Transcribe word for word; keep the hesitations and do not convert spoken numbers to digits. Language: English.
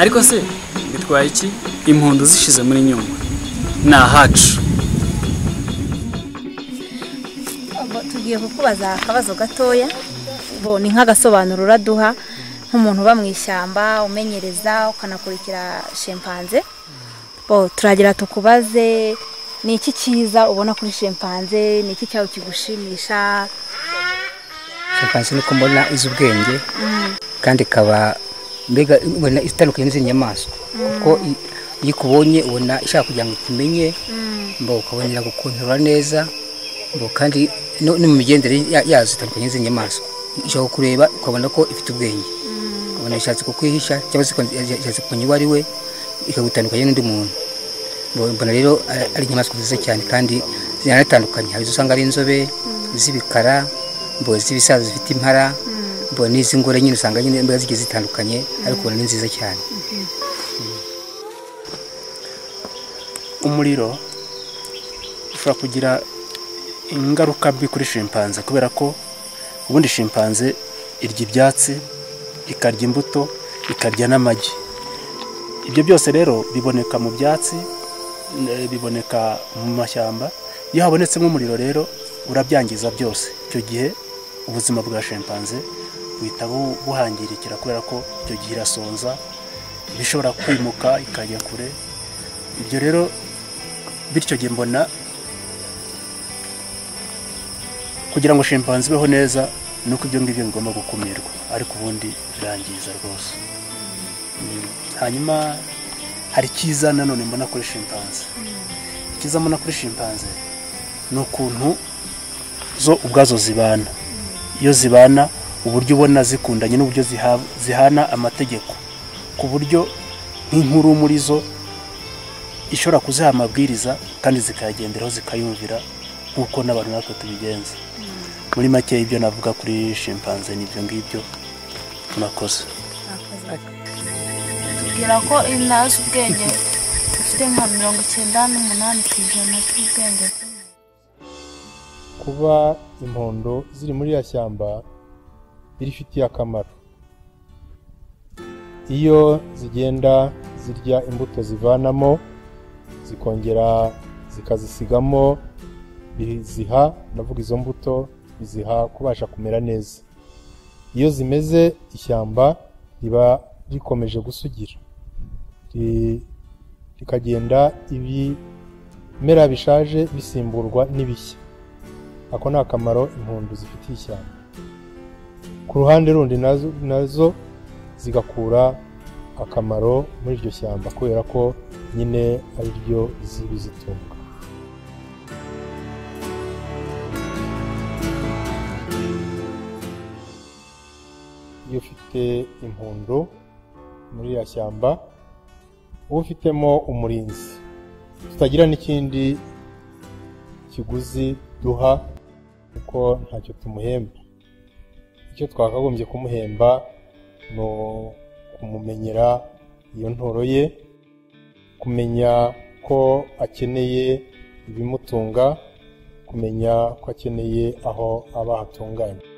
ariko se bitwaye iki impundu zishize muri nyuma na hacu abo tugiye kukubaza akabazo gatoya bo ni nk'agasobanuro raduha nk'umuntu bamwishyamba umenyereza ukanakurikira chimpanzee bo turagira tukubaze ni iki cyiza ubona kuri chimpanzee ni iki cyawe kigushimisha chimpanzee nuko mbona izubwenge kandi kaba mbega ubona itandukanye n'izindi nyamaswa kuko yikubonye ubona ishaka kugira ngo tumenye mbo ukabonera gukontorora neza mbo kandi no mu migendere yazo itandukanye n'izindi nyamaswa ishaka kureba ukabona ko ifite ubwenge ubona ishatse kukwihisha cyangwa se ishatse kumenya uwari we ikagutandukanye n'undi muntu mbona rero ari inyamaswa nziza cyane kandi ziranatandukanye hari usanga ari inzobe z'ibikara mbo z'ibisaza zifite impara bo nizi ngore nyine usanga nyine imbaga zigeze zitandukanye ariko ni nziza cyane umuriro ushobora kugira ingaruka mbi kuri chimpanzee kubera ko ubundi chimpanzee irya ibyatsi ikarya imbuto ikarya n'amagi ibyo byose rero biboneka mu byatsi biboneka mu mashyamba iyo habonetse nk'umuriro rero urabyangiza byose icyo gihe ubuzima bwa chimpanzee witabo buhangirikira kubera ko cyo gira sonza bishobora kwimuka ikajya kure ibyo rero bityo giye mbona kugira ngo chimpanzee beho neza nuko ibyo ngibyo ngoma gukumirwa ariko ubundi birangiza rwose hanyuma hari cyiza nanone mbona kuri chimpanzee cyiza mbona kuri chimpanzee n'ukuntu zo ubwazo zibana iyo zibana uburyo ubona zikundanye n'uburyo zihana amategeko ku buryo inkuru muri zo ishobora kuziha amabwiriza kandi zikayagenderaho zikayumvira nk'uko n'abantu natwe tubigenza muri make ibyo navuga kuri chimpanzee n'ibyo ngibyo tunakoze tubwira ko inazi ubwenge dufite nka mirongo icyenda n'umunani ku ijana cy'ubwenge kuba impundu ziri muri ya shyamba birifitiye akamaro iyo zigenda zirya imbuto zivanamo zikongera zikazisigamo biziha navuga izo mbuto biziha kubasha kumera neza iyo zimeze ishyamba riba rikomeje gusugira rikagenda ibimera bishaje bisimburwa n'ibishya ako ni akamaro impundu zifitiye ishyamba ku ruhande rundi nazo nazo zigakura akamaro muri iryo shyamba kubera ko nyine ari ryo zibizitunga iyo ufite impundu muri ya shyamba uba ufitemo umurinzi tutagira n'ikindi kiguzi duha kuko ntacyo tumuhemba icyo twakagombye kumuhemba no kumumenyera iyo ntoro ye kumenya ko akeneye ibimutunga kumenya ko akeneye aho aba hatunganye